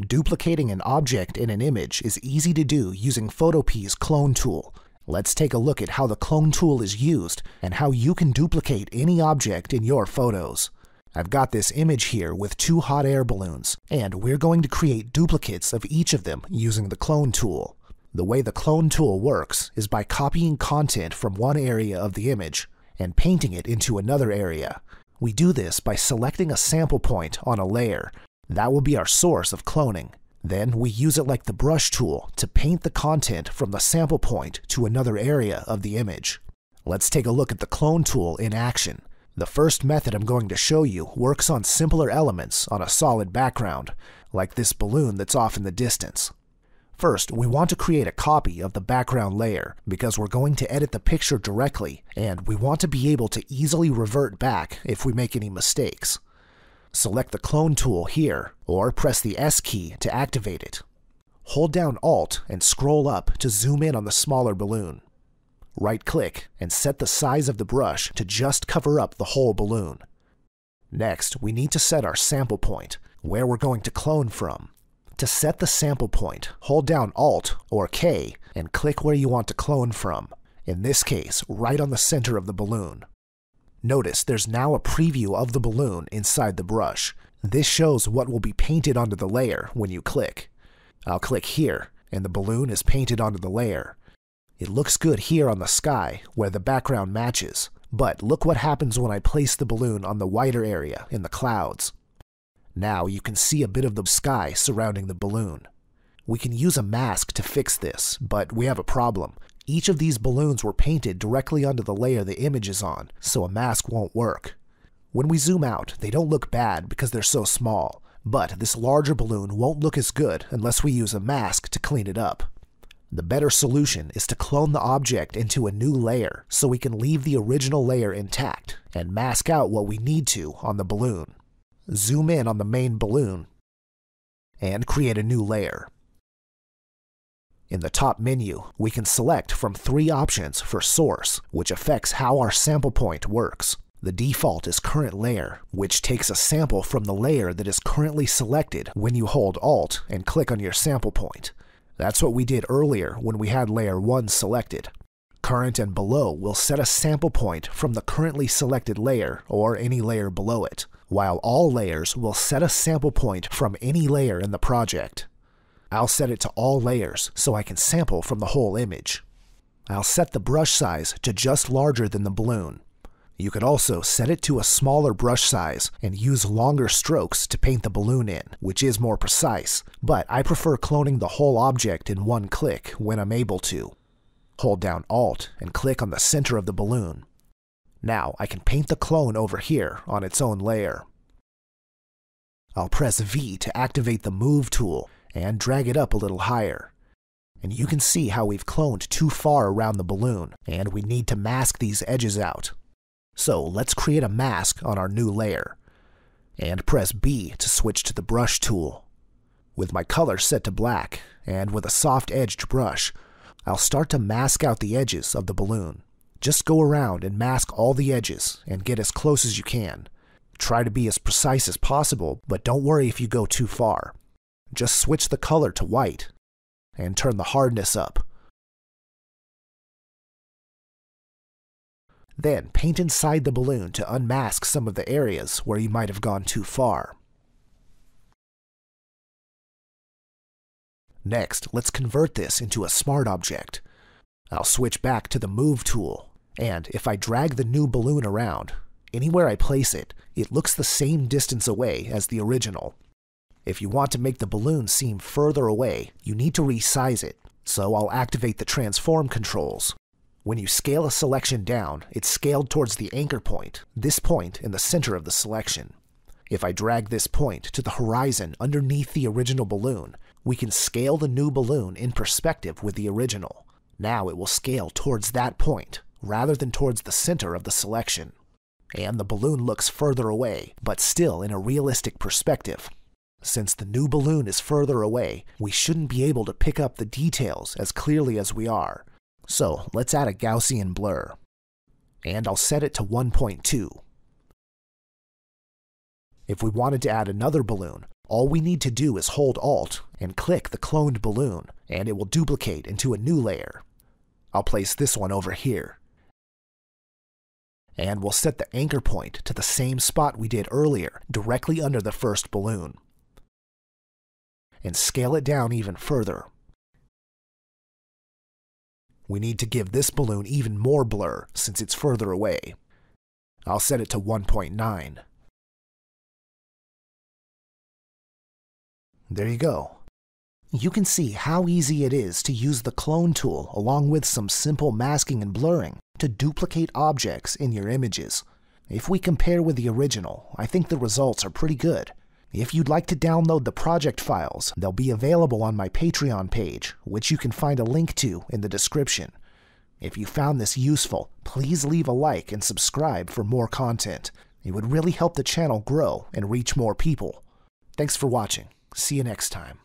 Duplicating an object in an image is easy to do using Photopea's clone tool. Let's take a look at how the clone tool is used and how you can duplicate any object in your photos. I've got this image here with two hot air balloons, and we're going to create duplicates of each of them using the clone tool. The way the clone tool works is by copying content from one area of the image and painting it into another area. We do this by selecting a sample point on a layer. That will be our source of cloning. Then we use it like the brush tool to paint the content from the sample point to another area of the image. Let's take a look at the clone tool in action. The first method I'm going to show you works on simpler elements on a solid background, like this balloon that's off in the distance. First, we want to create a copy of the background layer because we're going to edit the picture directly, and we want to be able to easily revert back if we make any mistakes. Select the clone tool here, or press the S key to activate it. Hold down Alt and scroll up to zoom in on the smaller balloon. Right-click and set the size of the brush to just cover up the whole balloon. Next, we need to set our sample point, where we're going to clone from. To set the sample point, hold down Alt or K and click where you want to clone from, in this case, right on the center of the balloon. Notice there's now a preview of the balloon inside the brush. This shows what will be painted onto the layer when you click. I'll click here, and the balloon is painted onto the layer. It looks good here on the sky, where the background matches, but look what happens when I place the balloon on the wider area in the clouds. Now you can see a bit of the sky surrounding the balloon. We can use a mask to fix this, but we have a problem. Each of these balloons were painted directly onto the layer the image is on, so a mask won't work. When we zoom out, they don't look bad because they're so small, but this larger balloon won't look as good unless we use a mask to clean it up. The better solution is to clone the object into a new layer so we can leave the original layer intact and mask out what we need to on the balloon. Zoom in on the main balloon and create a new layer. In the top menu, we can select from three options for source, which affects how our sample point works. The default is current layer, which takes a sample from the layer that is currently selected when you hold Alt and click on your sample point. That's what we did earlier when we had layer 1 selected. Current and below will set a sample point from the currently selected layer or any layer below it, while all layers will set a sample point from any layer in the project. I'll set it to all layers so I can sample from the whole image. I'll set the brush size to just larger than the balloon. You could also set it to a smaller brush size and use longer strokes to paint the balloon in, which is more precise, but I prefer cloning the whole object in one click when I'm able to. Hold down Alt and click on the center of the balloon. Now I can paint the clone over here on its own layer. I'll press V to activate the Move tool and drag it up a little higher. And you can see how we've cloned too far around the balloon, and we need to mask these edges out. So let's create a mask on our new layer, and press B to switch to the brush tool. With my color set to black, and with a soft-edged brush, I'll start to mask out the edges of the balloon. Just go around and mask all the edges, and get as close as you can. Try to be as precise as possible, but don't worry if you go too far. Just switch the color to white and turn the hardness up. Then paint inside the balloon to unmask some of the areas where you might have gone too far. Next, let's convert this into a smart object. I'll switch back to the Move tool, and if I drag the new balloon around, anywhere I place it, it looks the same distance away as the original. If you want to make the balloon seem further away, you need to resize it, so I'll activate the transform controls. When you scale a selection down, it's scaled towards the anchor point, this point in the center of the selection. If I drag this point to the horizon underneath the original balloon, we can scale the new balloon in perspective with the original. Now it will scale towards that point, rather than towards the center of the selection. And the balloon looks further away, but still in a realistic perspective. Since the new balloon is further away, we shouldn't be able to pick up the details as clearly as we are. So let's add a Gaussian blur. And I'll set it to 1.2. If we wanted to add another balloon, All we need to do is hold Alt and click the cloned balloon, and it will duplicate into a new layer. I'll place this one over here. And we'll set the anchor point to the same spot we did earlier, directly under the first balloon. And scale it down even further. We need to give this balloon even more blur since it's further away. I'll set it to 1.9. There you go. You can see how easy it is to use the clone tool along with some simple masking and blurring to duplicate objects in your images. If we compare with the original, I think the results are pretty good. If you'd like to download the project files, they'll be available on my Patreon page, which you can find a link to in the description. If you found this useful, please leave a like and subscribe for more content. It would really help the channel grow and reach more people. Thanks for watching. See you next time.